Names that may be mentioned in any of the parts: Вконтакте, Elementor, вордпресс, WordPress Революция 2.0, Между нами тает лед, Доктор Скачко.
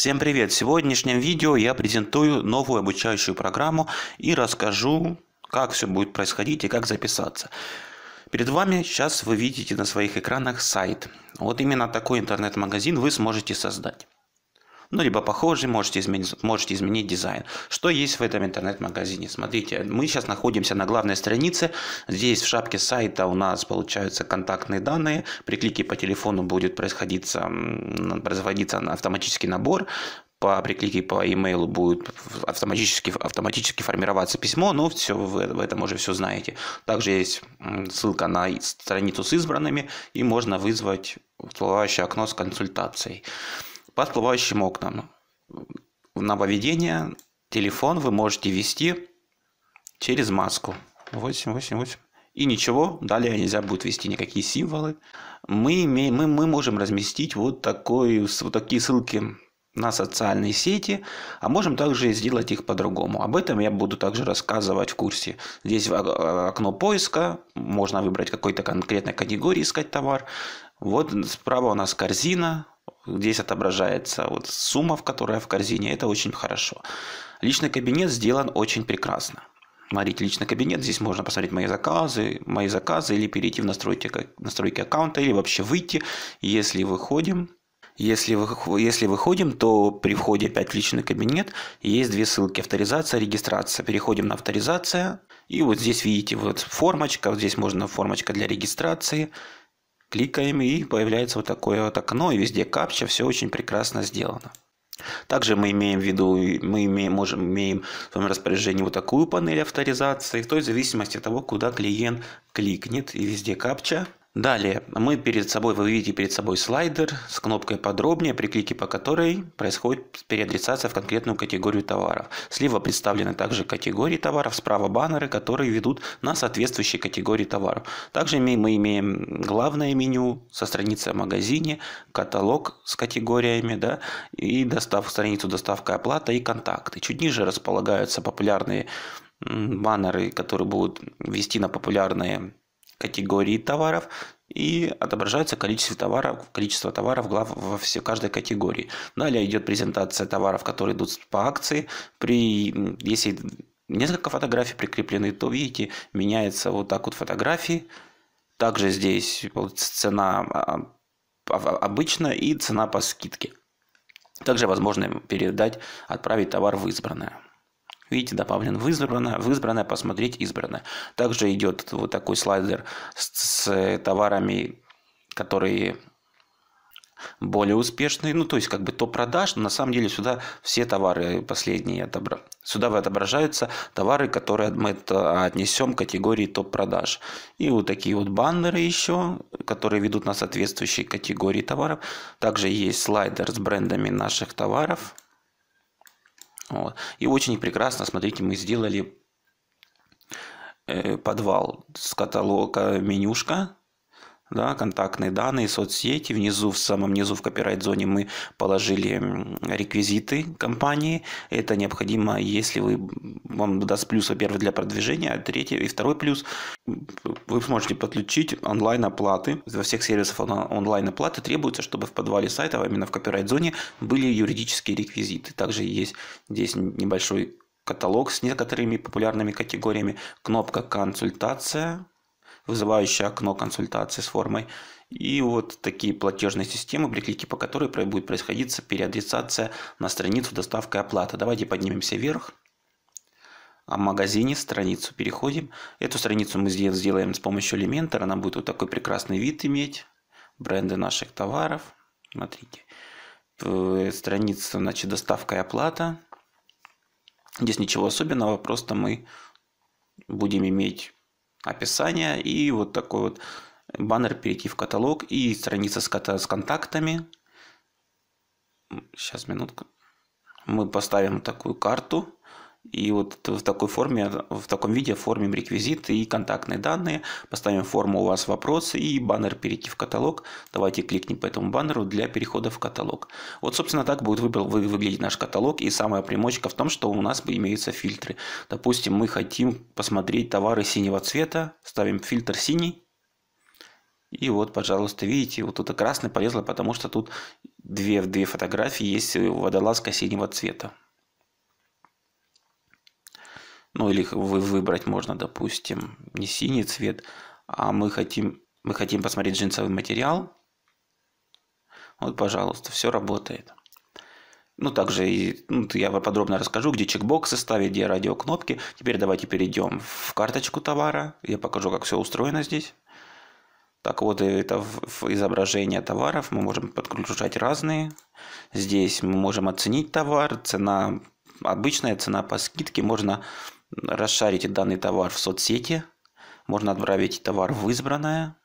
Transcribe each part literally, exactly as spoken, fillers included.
Всем привет! В сегодняшнем видео я презентую новую обучающую программу и расскажу, как все будет происходить и как записаться. Перед вами сейчас вы видите на своих экранах сайт. Вот именно такой интернет-магазин вы сможете создать. Ну, либо похожий, можете изменить, можете изменить дизайн. Что есть в этом интернет-магазине? Смотрите, мы сейчас находимся на главной странице. Здесь в шапке сайта у нас получаются контактные данные. При клике по телефону будет производиться, производиться автоматический набор. По, при клике по имейлу будет автоматически, автоматически формироваться письмо, но все, вы, вы этом уже все знаете. Также есть ссылка на страницу с избранными, и можно вызвать всплывающее окно с консультацией. По всплывающим окнам на нововведение телефон вы можете ввести через маску восемь восемь восемь. И ничего, далее нельзя будет ввести никакие символы. Мы, имеем, мы, мы можем разместить вот, такой, вот такие ссылки на социальные сети, а можем также сделать их по-другому. Об этом я буду также рассказывать в курсе. Здесь окно поиска, можно выбрать какой-то конкретной категории, искать товар. Вот справа у нас корзина. Здесь отображается вот сумма, которая в корзине. Это очень хорошо. Личный кабинет сделан очень прекрасно. Смотрите, личный кабинет. Здесь можно посмотреть мои заказы, мои заказы или перейти в настройки, настройки аккаунта, или вообще выйти. Если выходим, если, вы, если выходим, то при входе опять в личный кабинет есть две ссылки. Авторизация, регистрация. Переходим на авторизация. И вот здесь видите вот формочка. Вот здесь можно формочка для регистрации. Кликаем, и появляется вот такое вот окно, и везде капча, все очень прекрасно сделано. Также мы имеем в виду, мы имеем, можем, имеем в своем распоряжении вот такую панель авторизации, в той зависимости от того, куда клиент кликнет, и везде капча. Далее, мы перед собой, вы видите перед собой слайдер с кнопкой «Подробнее», при клике по которой происходит переадресация в конкретную категорию товаров. Слева представлены также категории товаров, справа баннеры, которые ведут на соответствующие категории товаров. Также мы имеем главное меню со страницы о магазине, каталог с категориями, да, и достав, страницу «Доставка, оплата» и «Контакты». Чуть ниже располагаются популярные баннеры, которые будут вести на популярные категории товаров, и отображается количество товаров, количество товаров глав во все, каждой категории. Далее идет презентация товаров, которые идут по акции. При, если несколько фотографий прикреплены, то видите, меняется вот так вот фотографии. Также здесь вот цена обычная и цена по скидке. Также возможно передать, отправить товар в избранное. Видите, добавлен в избранное, в избранное, посмотреть избранное. Также идет вот такой слайдер с, с товарами, которые более успешные. Ну, то есть, как бы топ продаж, но на самом деле сюда все товары последние отобра... Сюда отображаются товары, которые мы отнесем к категории топ продаж. И вот такие вот баннеры еще, которые ведут на соответствующие категории товаров. Также есть слайдер с брендами наших товаров. Вот. И очень прекрасно, смотрите, мы сделали э, подвал с каталога, менюшка, да, контактные данные, соцсети. Внизу, в самом низу, в копирайт-зоне мы положили реквизиты компании. Это необходимо, если вы, вам даст плюс, во-первых, для продвижения, а третий и второй плюс, вы сможете подключить онлайн-оплаты. Во всех сервисах онлайн-оплаты требуется, чтобы в подвале сайта, именно в копирайт-зоне, были юридические реквизиты. Также есть здесь небольшой каталог с некоторыми популярными категориями. Кнопка «Консультация», вызывающее окно консультации с формой. И вот такие платежные системы, при клике по которой будет происходить переадресация на страницу «Доставка и оплата». Давайте поднимемся вверх. О магазине страницу переходим. Эту страницу мы сделаем с помощью Elementor. Она будет вот такой прекрасный вид иметь. Бренды наших товаров. Смотрите. Страница, значит, «Доставка и оплата». Здесь ничего особенного, просто мы будем иметь описание и вот такой вот баннер, перейти в каталог, и страница с контактами. Сейчас, минутку. Мы поставим такую карту, и вот в такой форме, в таком виде оформим реквизиты и контактные данные. Поставим форму «У вас вопросы» и баннер «Перейти в каталог». Давайте кликнем по этому баннеру для перехода в каталог. Вот, собственно, так будет выглядеть наш каталог. И самая примочка в том, что у нас имеются фильтры. Допустим, мы хотим посмотреть товары синего цвета. Ставим фильтр синий. И вот, пожалуйста, видите, вот тут красный полезло, потому что тут две, две фотографии есть водолазка синего цвета. Ну, или выбрать можно, допустим, не синий цвет, а мы хотим, мы хотим посмотреть джинсовый материал. Вот, пожалуйста, все работает. Ну, также и, ну, я подробно расскажу, где чекбоксы ставить, где радиокнопки. Теперь давайте перейдем в карточку товара. Я покажу, как все устроено здесь. Так вот, это изображение товаров. Мы можем подключать разные. Здесь мы можем оценить товар. Цена обычная, цена по скидке. Можно расшарить данный товар в соцсети. Можно отправить товар в избранное.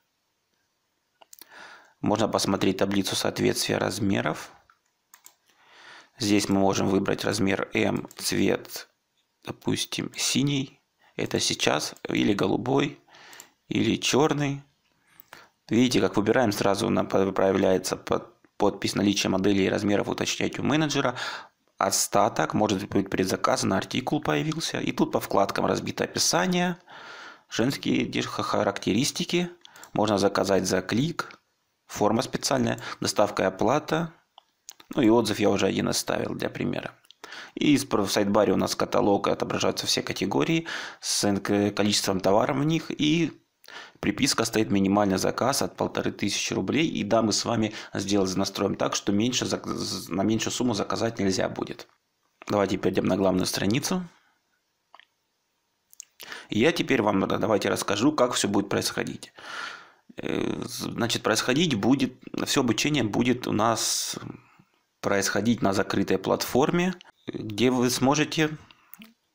Можно посмотреть таблицу соответствия размеров. Здесь мы можем выбрать размер эм, цвет, допустим, синий. Это сейчас. Или голубой. Или черный. Видите, как выбираем, сразу нам проявляется подпись наличия модели и размеров уточнять у менеджера. Остаток, может быть, предзаказ на артикул появился. И тут по вкладкам разбито описание, женские характеристики. Можно заказать за клик. Форма специальная, доставка и оплата. Ну и отзыв я уже один оставил для примера. И в сайдбаре у нас каталог, отображаются все категории с количеством товаров в них. И приписка стоит минимальный заказ от полторы тысячи рублей. И да, мы с вами сделали настроим так, что меньше, на меньшую сумму заказать нельзя будет. Давайте перейдем на главную страницу. И я теперь вам давайте расскажу, как все будет происходить. Значит, происходить будет, все обучение будет у нас происходить на закрытой платформе, где вы сможете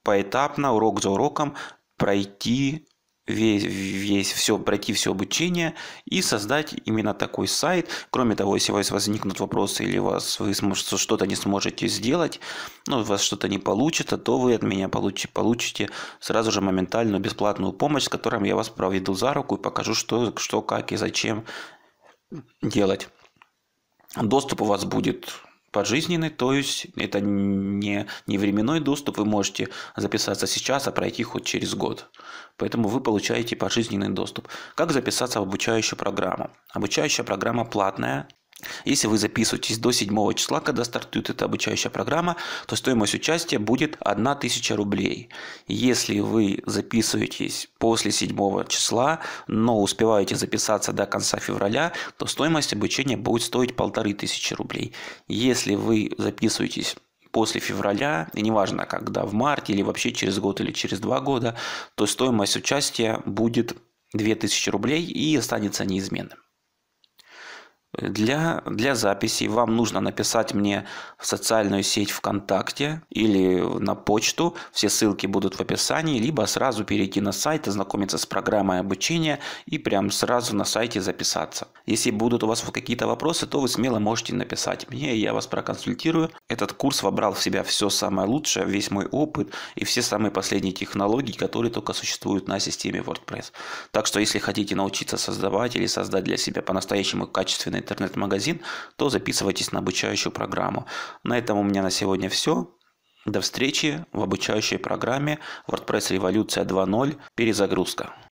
поэтапно, урок за уроком, пройти весь, весь, все, пройти все обучение и создать именно такой сайт. Кроме того, если у вас возникнут вопросы или у вас вы что-то не сможете сделать, ну, у вас что-то не получится, то вы от меня получите, получите сразу же моментальную бесплатную помощь, с которой я вас проведу за руку и покажу, что, что как и зачем делать. Доступ у вас будет пожизненный, то есть это не, не временной доступ, вы можете записаться сейчас, а пройти хоть через год. Поэтому вы получаете пожизненный доступ. Как записаться в обучающую программу? Обучающая программа платная. Если вы записываетесь до седьмого числа, когда стартует эта обучающая программа, то стоимость участия будет одна тысяча рублей. Если вы записываетесь после седьмого числа, но успеваете записаться до конца февраля, то стоимость обучения будет стоить полторы тысячи рублей. Если вы записываетесь после февраля, и неважно когда, в марте или вообще через год или через два года, то стоимость участия будет две тысячи рублей и останется неизменным. Для, для записи вам нужно написать мне в социальную сеть ВКонтакте или на почту. Все ссылки будут в описании. Либо сразу перейти на сайт, ознакомиться с программой обучения и прям сразу на сайте записаться. Если будут у вас какие-то вопросы, то вы смело можете написать мне, я вас проконсультирую. Этот курс вобрал в себя все самое лучшее, весь мой опыт и все самые последние технологии, которые только существуют на системе WordPress. Так что если хотите научиться создавать или создать для себя по-настоящему качественный интернет-магазин, то записывайтесь на обучающую программу. На этом у меня на сегодня все. До встречи в обучающей программе WordPress Революция два ноль. Перезагрузка.